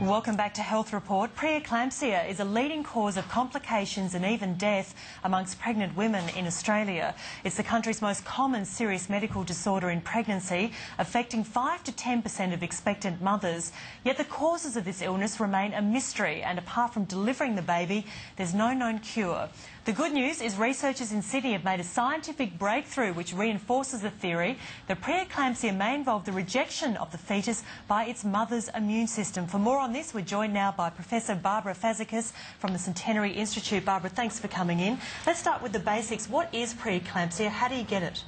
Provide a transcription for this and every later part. Welcome back to Health Report. Pre-eclampsia is a leading cause of complications and even death amongst pregnant women in Australia. It's the country's most common serious medical disorder in pregnancy, affecting 5 to 10% of expectant mothers. Yet the causes of this illness remain a mystery, and apart from delivering the baby, there's no known cure. The good news is researchers in Sydney have made a scientific breakthrough which reinforces the theory that pre-eclampsia may involve the rejection of the fetus by its mother's immune system. For more on this, we're joined now by Professor Barbara Fazekas from the Centenary Institute. Barbara, thanks for coming in. Let's start with the basics. What is pre-eclampsia? How do you get it?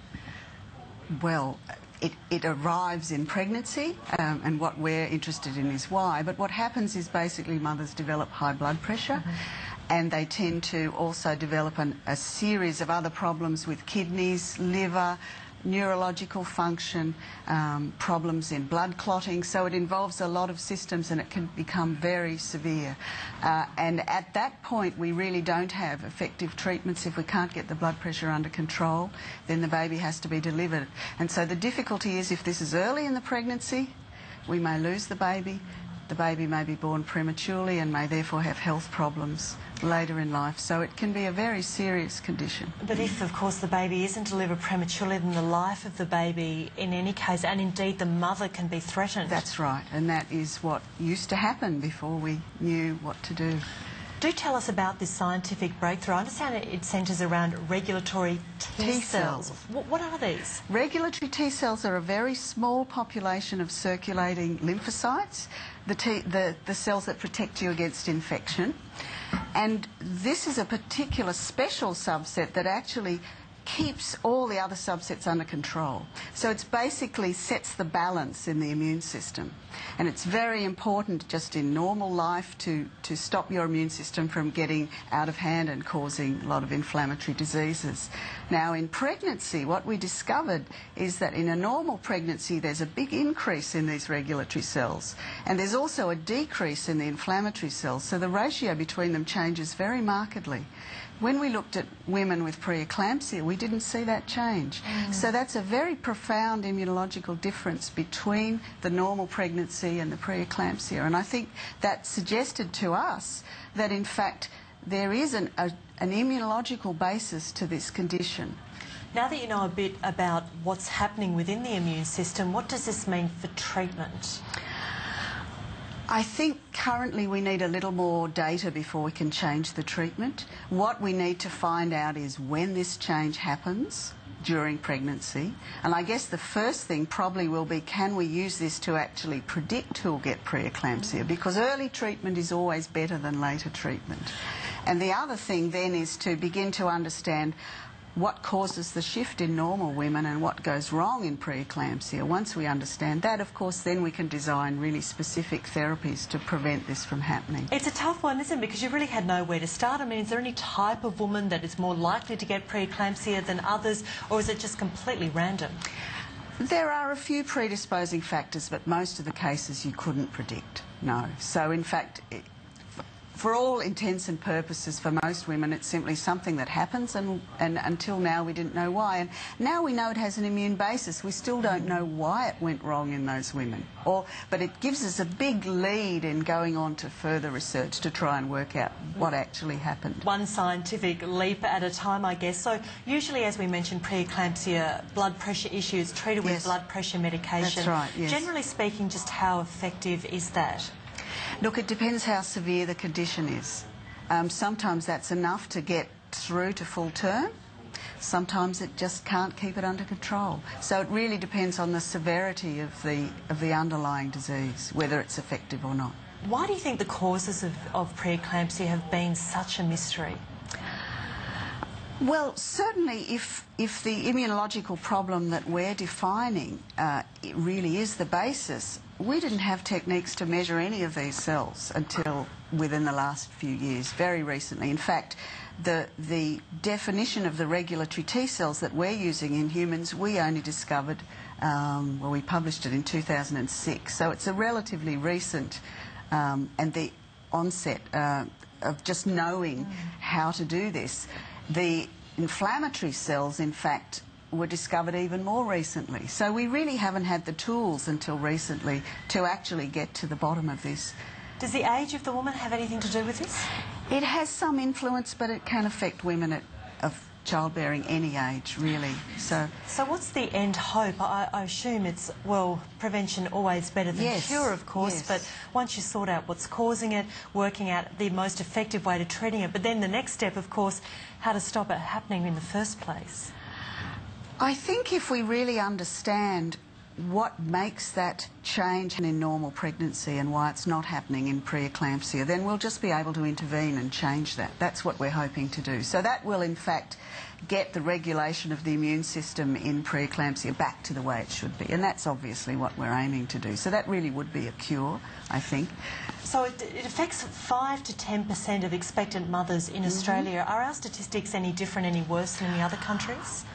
Well, it arrives in pregnancy, and what we're interested in is why. But what happens is basically mothers develop high blood pressure, and they tend to also develop a series of other problems with kidneys, liver, neurological function, problems in blood clotting. So it involves a lot of systems and it can become very severe. And at that point, we really don't have effective treatments. If we can't get the blood pressure under control, then the baby has to be delivered. And so the difficulty is, if this is early in the pregnancy, we may lose the baby. The baby may be born prematurely and may therefore have health problems later in life. So it can be a very serious condition. But if, of course, the baby isn't delivered prematurely, then the life of the baby, in any case, and indeed the mother, can be threatened. That's right, and that is what used to happen before we knew what to do. Do tell us about this scientific breakthrough. I understand it centres around regulatory T cells. What are these? Regulatory T cells are a very small population of circulating lymphocytes, the cells that protect you against infection. And this is a particular special subset that actually keeps all the other subsets under control. So it basically sets the balance in the immune system. And it's very important just in normal life to stop your immune system from getting out of hand and causing a lot of inflammatory diseases. Now in pregnancy, what we discovered is that in a normal pregnancy there's a big increase in these regulatory cells, and there's also a decrease in the inflammatory cells, so the ratio between them changes very markedly. When we looked at women with pre-eclampsia, we didn't see that change. So that's a very profound immunological difference between the normal pregnancy and the pre-eclampsia. And I think that suggested to us that, in fact, there is an immunological basis to this condition. Now that you know a bit about what's happening within the immune system, what does this mean for treatment? I think currently we need a little more data before we can change the treatment. What we need to find out is when this change happens during pregnancy. And I guess the first thing probably will be, can we use this to actually predict who'll get pre-eclampsia? Because early treatment is always better than later treatment. And the other thing then is to begin to understand what causes the shift in normal women and what goes wrong in pre-eclampsia. Once we understand that, of course, then we can design really specific therapies to prevent this from happening. It's a tough one, isn't it? Because you really had nowhere to start. I mean, is there any type of woman that is more likely to get pre-eclampsia than others, or is it just completely random? There are a few predisposing factors, but most of the cases you couldn't predict, no. So, in fact, for all intents and purposes, for most women, it's simply something that happens, and until now we didn't know why. And now we know it has an immune basis. We still don't know why it went wrong in those women. But it gives us a big lead in going on to further research to try and work out what actually happened. One scientific leap at a time, I guess. So usually, as we mentioned, pre-eclampsia, blood pressure issues treated with blood pressure medication. That's right, yes. Generally speaking, just how effective is that? Look, it depends how severe the condition is. Sometimes that's enough to get through to full term. Sometimes it just can't keep it under control. So it really depends on the severity of the underlying disease, whether it's effective or not. Why do you think the causes of pre-eclampsia have been such a mystery? Well, certainly if the immunological problem that we're defining it really is the basis, we didn't have techniques to measure any of these cells until within the last few years, very recently. In fact, the definition of the regulatory T cells that we're using in humans, we only discovered, well, we published it in 2006. So it's a relatively recent, and the onset of just knowing how to do this. The inflammatory cells, in fact, were discovered even more recently. So we really haven't had the tools until recently to actually get to the bottom of this. Does the age of the woman have anything to do with this? It has some influence, but it can affect women of childbearing any age, really. So what's the end hope? I assume it's, well, prevention always better than cure, of course, but once you sort out what's causing it, working out the most effective way to treating it, but then the next step, of course, how to stop it happening in the first place. I think if we really understand what makes that change in normal pregnancy and why it's not happening in pre-eclampsia, then we'll just be able to intervene and change that. That's what we're hoping to do. So that will, in fact, get the regulation of the immune system in pre-eclampsia back to the way it should be. And that's obviously what we're aiming to do. So that really would be a cure, I think. So it affects 5 to 10% of expectant mothers in Australia. Are our statistics any different, any worse than the other countries?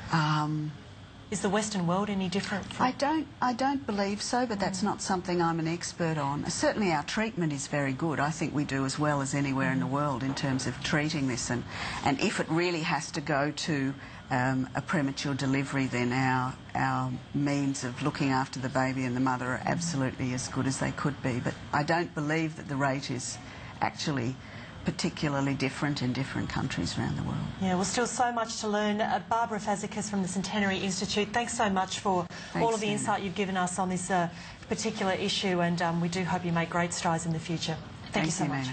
Is the Western world any different? I don't believe so, but that's not something I'm an expert on. Certainly our treatment is very good. I think we do as well as anywhere in the world in terms of treating this. And if it really has to go to a premature delivery, then our means of looking after the baby and the mother are absolutely as good as they could be. But I don't believe that the rate is actually particularly different in different countries around the world. Yeah, well, still so much to learn. Barbara Fazekas from the Centenary Institute, thanks so much for all of the insight you've given us on this particular issue, and we do hope you make great strides in the future. Thank you so much.